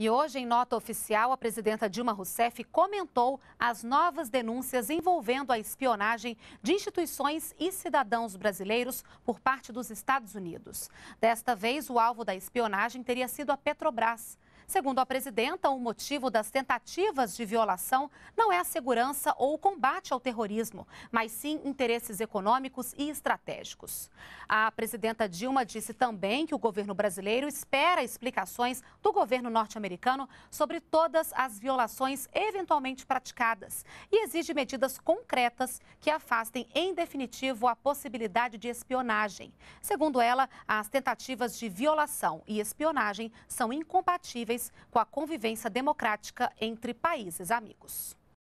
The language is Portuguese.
E hoje, em nota oficial, a presidenta Dilma Rousseff comentou as novas denúncias envolvendo a espionagem de instituições e cidadãos brasileiros por parte dos Estados Unidos. Desta vez, o alvo da espionagem teria sido a Petrobras. Segundo a presidenta, o motivo das tentativas de violação não é a segurança ou o combate ao terrorismo, mas sim interesses econômicos e estratégicos. A presidenta Dilma disse também que o governo brasileiro espera explicações do governo norte-americano sobre todas as violações eventualmente praticadas e exige medidas concretas que afastem em definitivo a possibilidade de espionagem. Segundo ela, as tentativas de violação e espionagem são incompatíveis com a convivência democrática entre países amigos.